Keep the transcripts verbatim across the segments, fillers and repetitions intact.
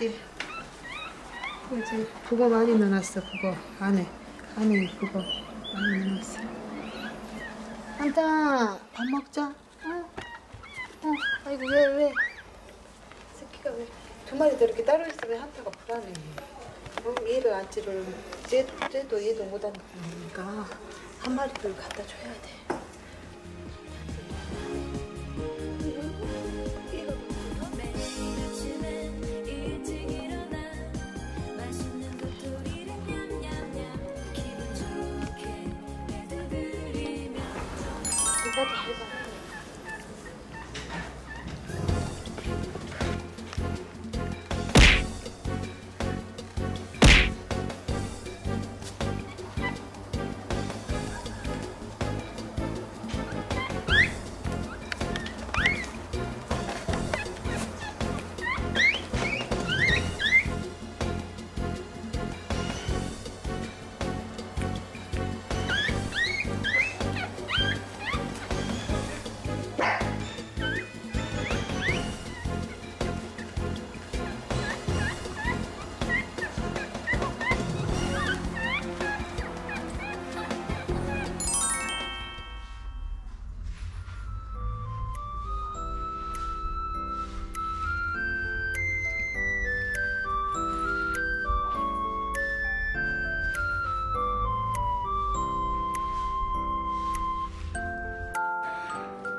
이렇게 이제 그거 많이 넣어놨어. 그거 안에 안에 그거 많이 넣어놨어. 한따 밥 먹자. 어? 어? 아이고 왜 왜? 새끼가 왜 두 마리 더 이렇게 따로 있으면 한타가 불안해. 어? 얘를 아치를 쟤 쟤도 얘도 못 한다 그러니까 한 마리를 갖다 줘야 돼.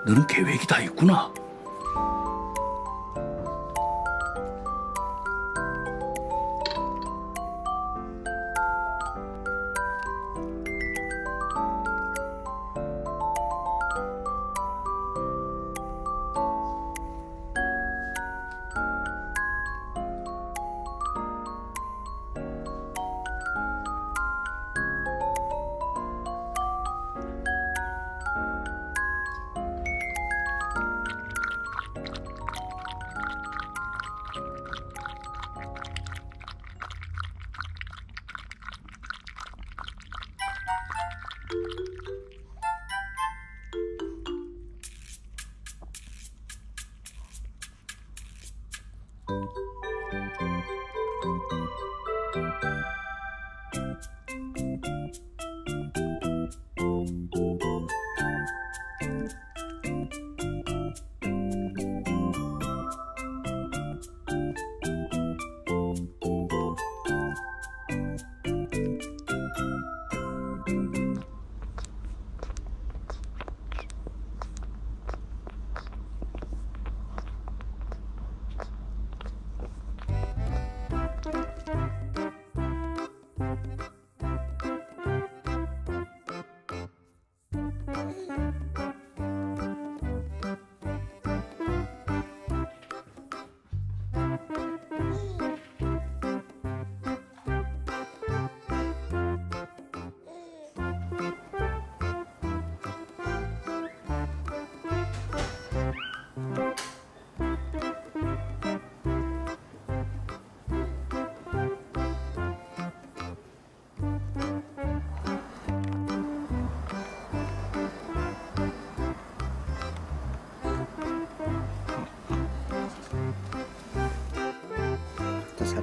너는 계획이 다 있구나.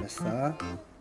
Está.